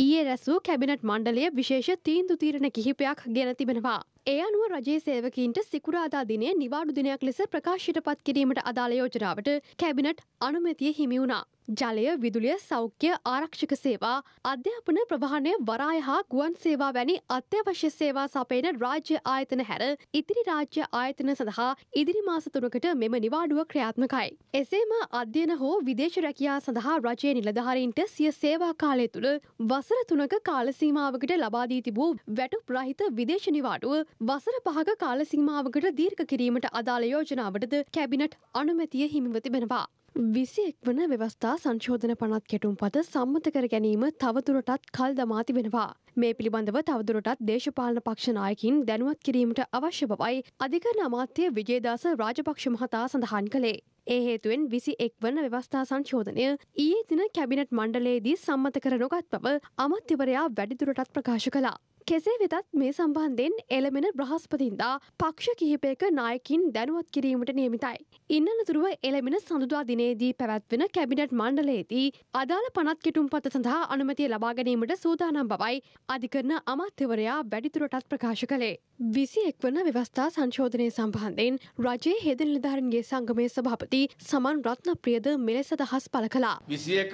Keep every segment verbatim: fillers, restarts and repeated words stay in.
ඊයේ රැසූ කැබිනට් මණ්ඩලය විශේෂ තීන්දු තීරණ කිහිපයක් ගෙන තිබෙනවා. ඒ අනුව රජයේ සේවකීන්ට සිකුරාදා දිනයේ නිවාඩු දිනයක් ලෙස ප්‍රකාශයට පත් කිරීමට අදාළ යෝජනාවට කැබිනට් අනුමැතිය හිමි වුණා. ජලය, විදුලිය, සෞඛ්‍ය, ආරක්ෂක සේවා, අධ්‍යාපන ප්‍රවාහනය, වරාය හා ගුවන් සේවා වැනි අත්‍යවශ්‍ය සේවා සපයන රාජ්‍ය ආයතන හැර ඉතිරි රාජ්‍ය ආයතන සඳහා ඉදිරි මාස තුනකට මෙම නිවාඩුව ක්‍රියාත්මකයි. එසේම අධ්‍යයන හෝ විදේශ රැකියා සඳහා රජයේ නිලධාරීන්ට සිය සේවා කාලය තුල වසර තුනක කාල සීමාවකට ලබා දී තිබූ වැටුප් රහිත විදේශ නිවාඩුව වසර පහක කාල සීමාවකට දීර්ඝ කිරීමට අදාළ යෝජනාවටද කැබිනට් අනුමැතිය හිමිව තිබෙනවා. විසිඑක් වන ව්‍යවස්ථා සංශෝධන පනත් කෙටුම්පත සම්මත කර ගැනීම තවදුරටත් කල් දමා තිබෙනවා. මේ පිළිබඳව තවදුරටත් දේශපාලන පක්ෂ නායකින් දැනුවත් කිරීමට අවශ්‍ය බවයි අධිකරණ අමාත්‍ය විජේදාස රාජපක්ෂ මහතා සඳහන් කළේ. ඒ හේතුවෙන් විසිඑක් වන ව්‍යවස්ථා සංශෝධනය ඊයේ දින කැබිනට් මණ්ඩලයේදී සම්මත කර නොගත් බව අමාත්‍යවරයා වැඩිදුරටත් ප්‍රකාශ කළා. කෙසේ වෙතත් මේ සම්බන්ධයෙන් එළමෙන බ්‍රහස්පතින්දා පක්ෂ කිහිපයක නායකින් දැනුවත් කිරීමට නියමිතයි. ඉන්නතුරුව එළමෙන සඳුදා දිනේදී පැවැත්වෙන කැබිනට් මණ්ඩලයේදී අදාළ පනත් කෙටුම්පත සඳහා අනුමැතිය ලබා ගැනීමට සූදානම් බවයි අධිකරණ අමාත්‍යවරයා වැඩිදුරටත් ප්‍රකාශ කළේ. විසිඑක් වන ව්‍යවස්ථා සංශෝධනය සම්බන්ධයෙන් රජයේ හෙද නිලධාරීන්ගේ සංගමේ සභාපති සමන් රත්නප්‍රියද මෙලෙස අදහස් පළ කළා. විසිඑක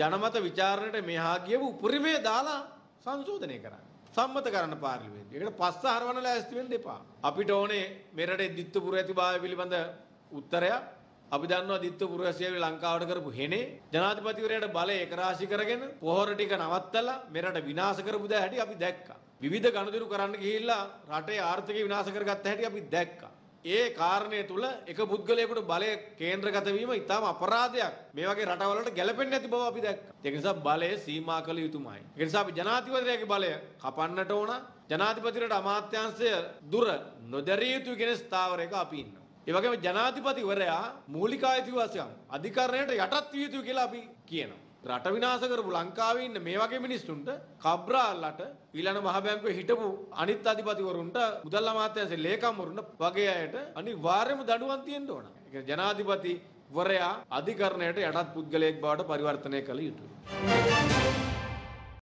ජනමත විචාරණයට මෙහා ගියපු උපරිමයේ දාලා සංශෝධනය කරා. සම්මත කරන්න පාර්ලිමේන්තුව. ඒකට පස්ස හරවන්න ලෑස්ති වෙන්න එපා. අපිට ඕනේ මෙරටේ දිත්තපුර ඇතිභාවය පිළිබඳ උත්තරයක්. අපි දන්නවා දිත්තපුර ඇසියාවේ ලංකාවට කරපු හෙනේ ජනාධිපතිවරයාට බලය එකරාශී කරගෙන පොහොර ටික නවත්තලා මෙරට විනාශ කරපු දා හැටි අපි දැක්කා. විවිධ ගනුදෙනු කරන්න ගිහිල්ලා රටේ ආර්ථිකය විනාශ කරගත්ත හැටි අපි දැක්කා. ඒ කාරණය තුල එක පුද්ගලයෙකුට බලය කේන්ද්‍රගත වීම ඉතාම අපරාධයක්. මේ වගේ රටවලට ගැලපෙන්නේ නැති බව අපි දැක්කා. ඒක නිසා බලය සීමා කළ යුතුමයි. ඒ නිසා අපි ජනාධිපතිවරයාගේ බලය කපන්නට ඕන. ජනාධිපතිවරයාට අමාත්‍යාංශය දුර නොදැරිය යුතු කියන ස්ථාවරයක අපි ඉන්නවා. ඒ වගේම ජනාධිපතිවරයා මූලික අයිතිවාසිකම් අධිකරණයට යටත් විය යුතු කියලා අපි කියනවා. රට විනාශ කරපු ලංකාවේ ඉන්න මේ වගේ මිනිස්සුන්ට කබ්‍රාල්ලට ඊළඟ මහ බැංකුවේ හිටපු අනිත් අධිපතිවරුන්ට මුදල් අමාත්‍යාංශයේ ලේකම්වරුන්ට වගේ අයට අනිවාර්යයෙන්ම දඬුවම් තියෙන්න ඕන. ඒ කියන්නේ ජනාධිපතිවරයා අධිකරණයට යටත් පුද්ගලයෙක් බවට පරිවර්තනය කළ යුතුයි.